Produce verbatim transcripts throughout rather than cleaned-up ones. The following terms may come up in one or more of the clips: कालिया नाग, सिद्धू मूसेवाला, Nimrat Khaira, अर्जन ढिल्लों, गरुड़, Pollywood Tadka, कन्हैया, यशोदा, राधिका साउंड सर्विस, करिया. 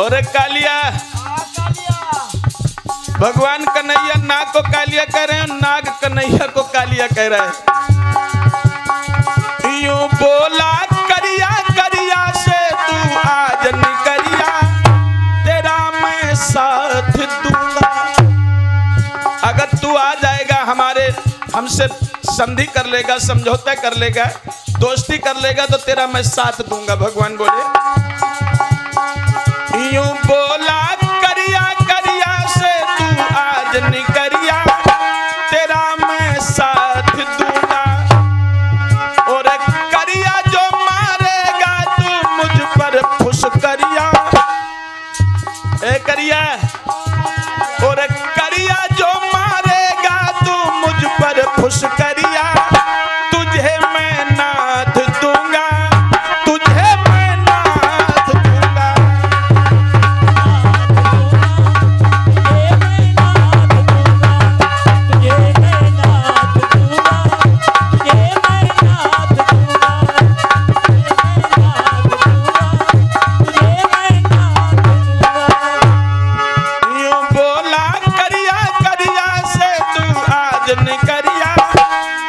और कालिया भगवान कन्हैया नाग को कालिया कह रहे हैं, नाग कन्हैया को कालिया कह रहे हैं। यूं बोला करिया करिया से तू आज निकलिया, तेरा मैं साथ दूंगा। अगर तू आ जाएगा हमारे हमसे संधि कर लेगा, समझौता कर लेगा, दोस्ती कर लेगा तो तेरा मैं साथ दूंगा। भगवान बोले यूं बोला करिया करिया से तू आज निकरिया, तेरा मैं साथ दूंगा। और करिया जो मारेगा तू मुझ पर खुश करिया, ए करिया। और करिया जो मारेगा तू मुझ पर खुश करिया, तुझे मैं नाथ दूंगा, तुझे मैं नाथ दूंगा। यूं बोला करिया करिया से तू आज निकरिया,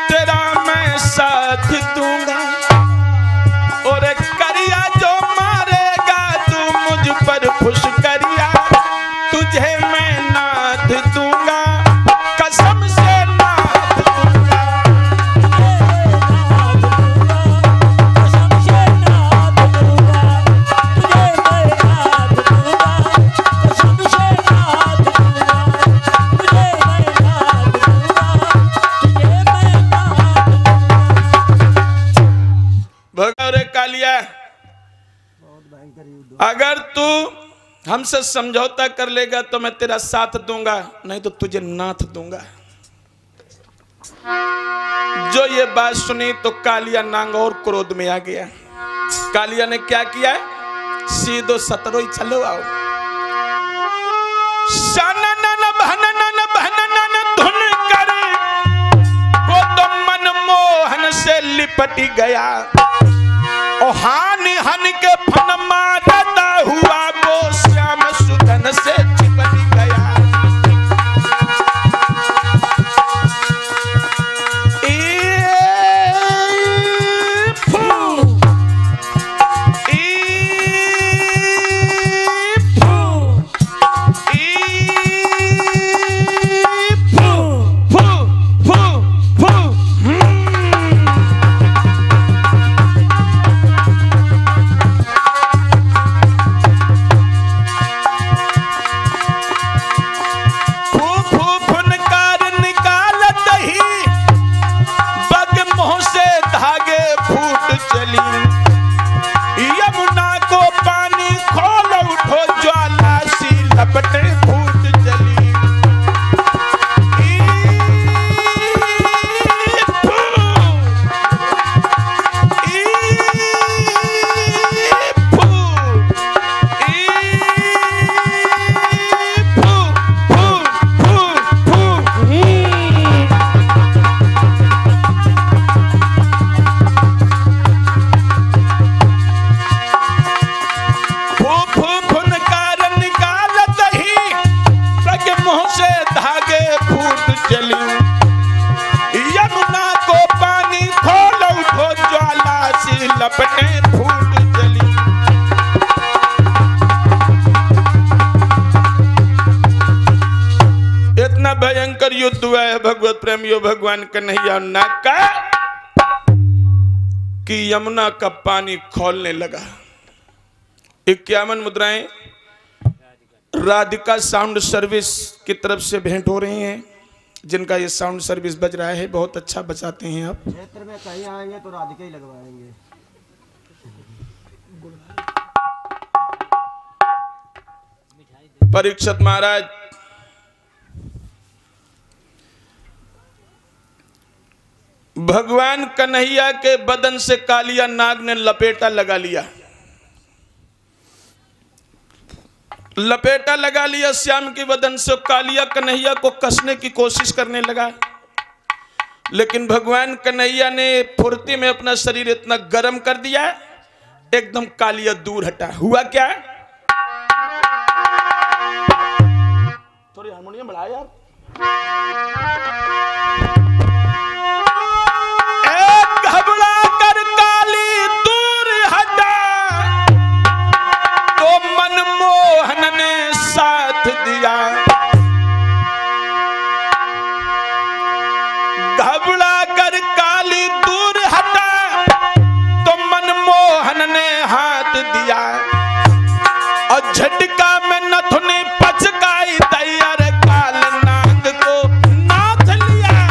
तेरा मैं साथ दूंगा। और करिया जो मारेगा तू मुझ पर खुश करिया, तुझे मैं नाथ दूंगा, कसम से नाथ दूंगा। कालिया अगर तू हमसे समझौता कर लेगा तो मैं तेरा साथ दूंगा, नहीं तो तुझे नाथ दूंगा। जो ये बात सुनी तो कालिया नांग और क्रोध में आ गया। कालिया ने क्या किया, सीधो सतरोई चलो आओ। शनन भनन भनन धुन करे वो तो मनमोहन से लिपट गया, हानि हन के फन मारता हुआ वो श्याम सुधन से चिपट गया। ई फू ई फू ई फू फू फू फू यमुना को पानी खोल उठो, ज्वाला सी लपटे फूट जली। यमुना को पानी खोल उठो, ज्वाला सी लपटे फूट जली। इतना भयंकर युद्ध हुआ है भगवत प्रेमियों भगवान कन्हैया नाग का कि यमुना का पानी खोलने लगा। इक्यावन मुद्राएं राधिका साउंड सर्विस की तरफ से भेंट हो रही हैं। जिनका ये साउंड सर्विस बज रहा है बहुत अच्छा बचाते हैं आप। क्षेत्र में कहीं आएंगे तो राधिका ही लगवाएंगे। परीक्षित महाराज भगवान कन्हैया के बदन से कालिया नाग ने लपेटा लगा लिया, लपेटा लगा लिया श्याम के बदन से। कालिया कन्हैया को कसने की कोशिश करने लगा, लेकिन भगवान कन्हैया ने फुर्ती में अपना शरीर इतना गर्म कर दिया एकदम कालिया दूर हटा। हुआ क्या, हारमोनियम बढ़ा यार। घबरा कर काली दूर हटा तो मनमोहन ने साथ दिया। घबरा कर काली दूर हटा तो मनमोहन ने हाथ दिया। और झटका में नथुनी पचकाई तैयार काल नाग को नाथ लिया।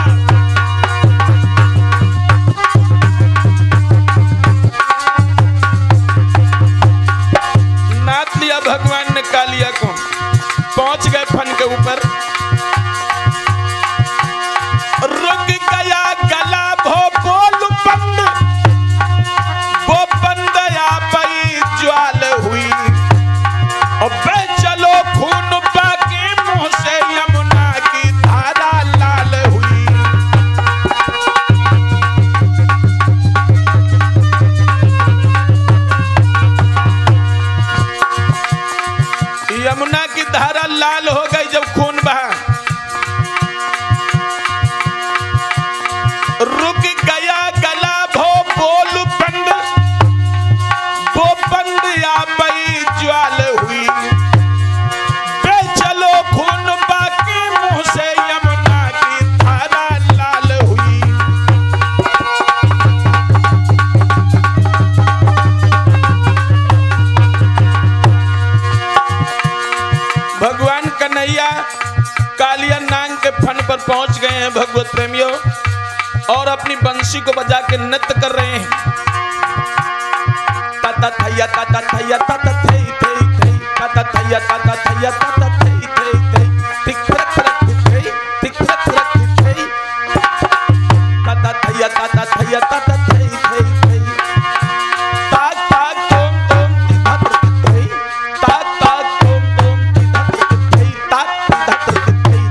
नाथ लिया भगवान ने कालिया को। पहुंच गए फन के ऊपर। रुक गया गला भो बोल बंद। वो बंद या पई ज्वाल हुई। अब पहुंच गए हैं भगवत प्रेमियों और अपनी बंशी को बजा के नृत्य कर रहे हैं। ताता थैया ताता थैया ताता थैई थैई थैई ताता थैया ताता थैया ताता थैई थैई थैई टिक रख रख थैई टिक रख रख थैई ताता थैया ताता थैया ताता थैई थैई थैई ताक ताक टोम टोम धक थैई ताक ताक टोम टोम धक थैई ताक धक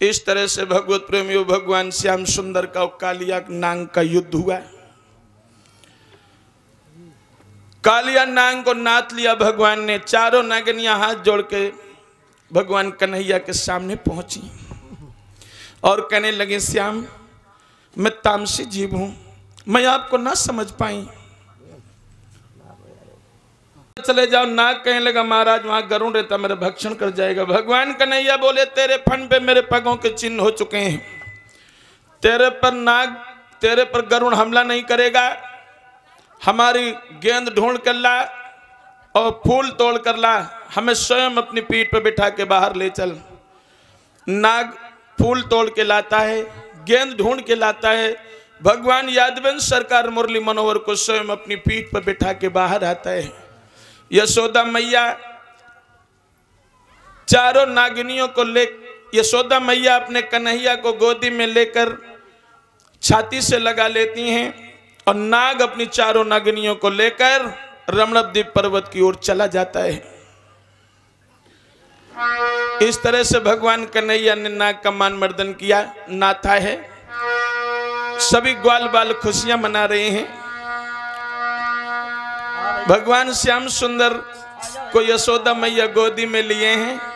इस तरह से भगवत प्रेमियों भगवान श्याम सुंदर का कालिया नांग का युद्ध हुआ। कालिया नांग को नाथ लिया भगवान ने। चारों नागिनियां हाथ जोड़ के भगवान कन्हैया के सामने पहुंची और कहने लगी, श्याम मैं तामसी जीव हूं, मैं आपको ना समझ पाई। चले जाओ। नाग कहने लगा, महाराज वहां गरुड़ रहता मेरा भक्षण कर जाएगा। भगवान कन्हैया बोले, तेरे फन पे मेरे पगों के चिन्ह हो चुके हैं। तेरे पर नाग तेरे पर गरुड़ हमला नहीं करेगा। हमारी गेंद ढूंढ कर ला और फूल तोड़ कर ला, हमें स्वयं अपनी पीठ पर बिठा के बाहर ले चल। नाग फूल तोड़ के लाता है, गेंद ढूंढ के लाता है। भगवान यादवेंद्र सरकार मुरली मनोहर को स्वयं अपनी पीठ पर बिठा के बाहर आता है। यशोदा मैया चारों नागिनियों को ले यशोदा मैया अपने कन्हैया को गोदी में लेकर छाती से लगा लेती हैं और नाग अपनी चारों नागिनियों को लेकर रमणद्वीप पर्वत की ओर चला जाता है। इस तरह से भगवान कन्हैया ने नाग का मान मर्दन किया। नाथा है, सभी ग्वाल बाल खुशियां मना रहे हैं। भगवान श्याम सुंदर को यशोदा मैया गोदी में लिए हैं।